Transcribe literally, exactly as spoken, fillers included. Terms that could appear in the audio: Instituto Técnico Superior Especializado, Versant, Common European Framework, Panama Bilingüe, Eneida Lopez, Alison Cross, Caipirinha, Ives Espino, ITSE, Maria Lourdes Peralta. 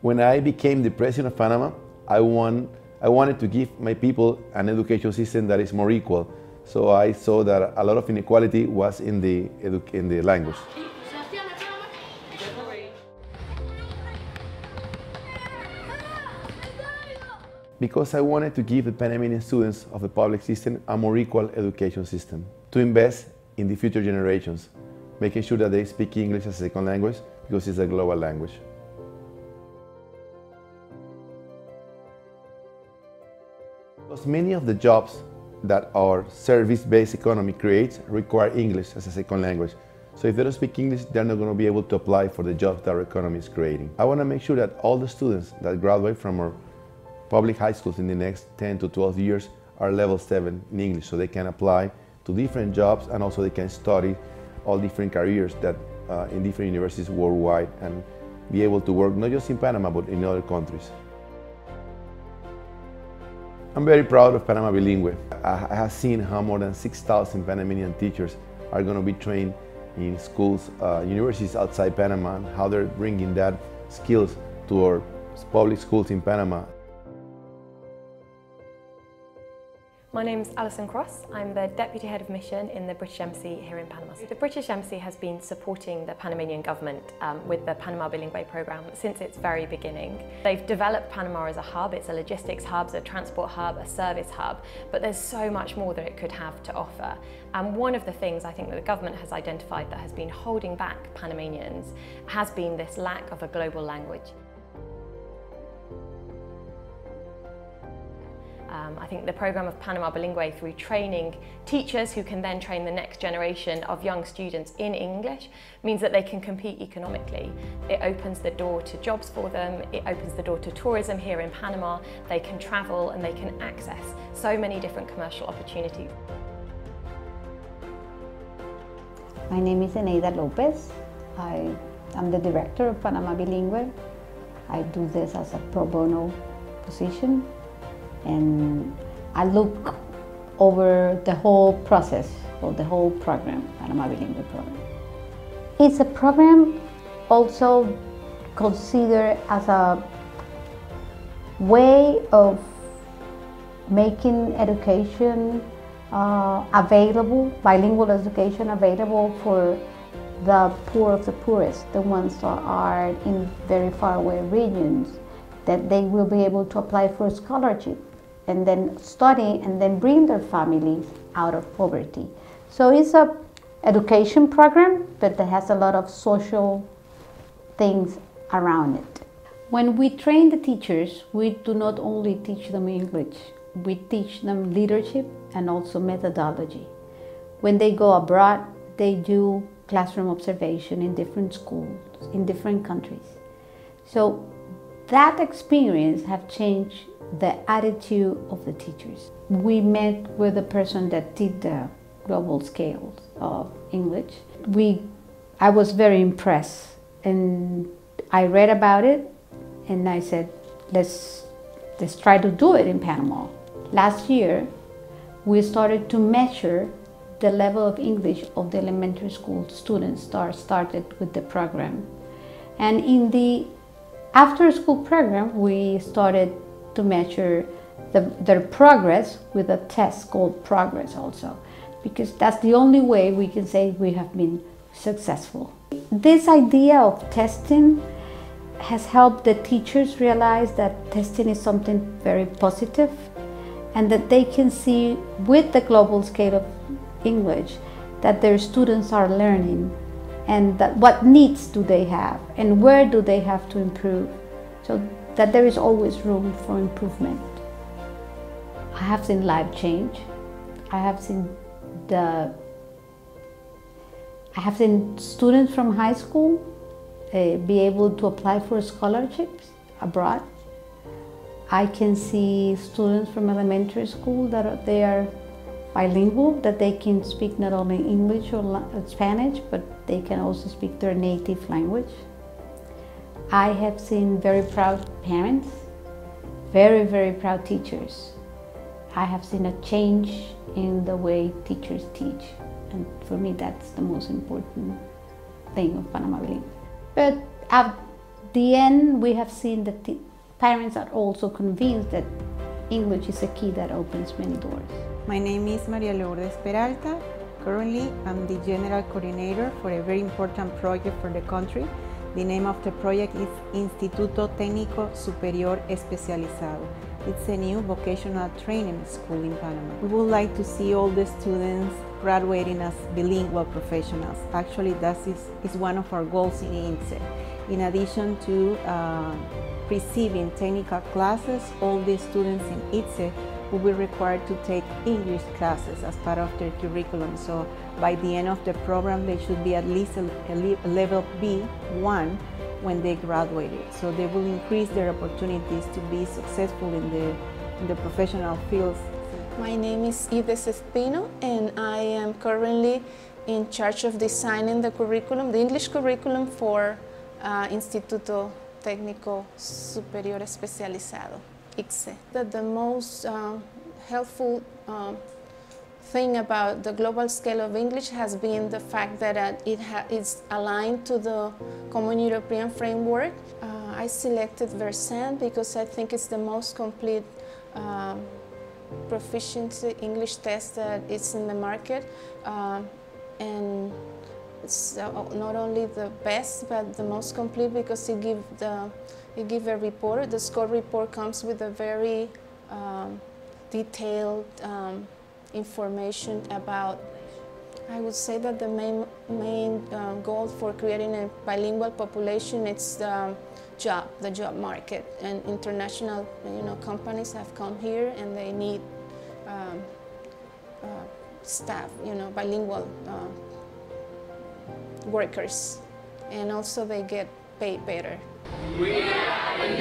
When I became the president of Panama, I, won, I wanted to give my people an education system that is more equal. So I saw that a lot of inequality was in the, edu in the language. Because I wanted to give the Panamanian students of the public system a more equal education system, to invest in the future generations, making sure that they speak English as a second language because it's a global language. Because many of the jobs that our service-based economy creates require English as a second language. So if they don't speak English, they're not going to be able to apply for the jobs that our economy is creating. I want to make sure that all the students that graduate from our public high schools in the next ten to twelve years are level seven in English, so they can apply to different jobs and also they can study all different careers that uh, in different universities worldwide and be able to work not just in Panama but in other countries. I'm very proud of Panama Bilingüe. I have seen how more than six thousand Panamanian teachers are going to be trained in schools, uh, universities outside Panama, and how they're bringing that skills to our public schools in Panama. My name is Alison Cross. I'm the Deputy Head of Mission in the British Embassy here in Panama. The British Embassy has been supporting the Panamanian government um, with the Panama Bilingüe programme since its very beginning. They've developed Panama as a hub. It's a logistics hub, a transport hub, a service hub, but there's so much more that it could have to offer. And one of the things I think that the government has identified that has been holding back Panamanians has been this lack of a global language. Um, I think the programme of Panama Bilingüe, through training teachers who can then train the next generation of young students in English, means that they can compete economically. It opens the door to jobs for them, it opens the door to tourism here in Panama, they can travel and they can access so many different commercial opportunities. My name is Eneida Lopez. I am the director of Panama Bilingüe. I do this as a pro bono position. And I look over the whole process or the whole program, Panama Bilingüe program. It's a program also considered as a way of making education uh, available, bilingual education available for the poor of the poorest, the ones that are in very faraway regions, that they will be able to apply for scholarship and then study and then bring their families out of poverty. So it's a education program, but that has a lot of social things around it. When we train the teachers, we do not only teach them English, we teach them leadership and also methodology. When they go abroad, they do classroom observation in different schools, in different countries. So that experience have changed the attitude of the teachers. We met with the person that did the global scales of English. We, I was very impressed, and I read about it, and I said, let's, let's try to do it in Panama. Last year, we started to measure the level of English of the elementary school students that started with the program. And in the after-school program, we started to measure the, their progress with a test called progress also, because that's the only way we can say we have been successful. This idea of testing has helped the teachers realize that testing is something very positive and that they can see with the global scale of English that their students are learning and that what needs do they have and where do they have to improve. So that there is always room for improvement. I have seen life change. I have seen the, I have seen students from high school uh, be able to apply for scholarships abroad. I can see students from elementary school that are, they are bilingual, that they can speak not only English or Spanish, but they can also speak their native language. I have seen very proud parents, very, very proud teachers. I have seen a change in the way teachers teach. And for me, that's the most important thing of Panama Bilingüe. But I've the end, we have seen that the parents are also convinced that English is a key that opens many doors. My name is Maria Lourdes Peralta. Currently, I'm the General Coordinator for a very important project for the country. The name of the project is Instituto Técnico Superior Especializado. It's a new vocational training school in Panama. We would like to see all the students graduating as bilingual professionals. Actually, that is, is one of our goals in I T S E. In addition to uh, receiving technical classes, all the students in I T S E will be required to take English classes as part of their curriculum. So by the end of the program, they should be at least a level B one when they graduated. So they will increase their opportunities to be successful in the, in the professional fields. My name is Ives Espino, and I am currently in charge of designing the curriculum, the English curriculum for uh, Instituto Técnico Superior Especializado. That the most uh, helpful uh, thing about the global scale of English has been the fact that uh, it ha it's aligned to the Common European Framework. Uh, I selected Versant because I think it's the most complete uh, proficiency English test that is in the market. Uh, and it's uh, not only the best, but the most complete because it gives the You give a report. The score report comes with a very um, detailed um, information about. I would say that the main main uh, goal for creating a bilingual population is the job, the job market, and international you know companies have come here and they need um, uh, staff, you know, bilingual uh, workers, and also they get paid better. We are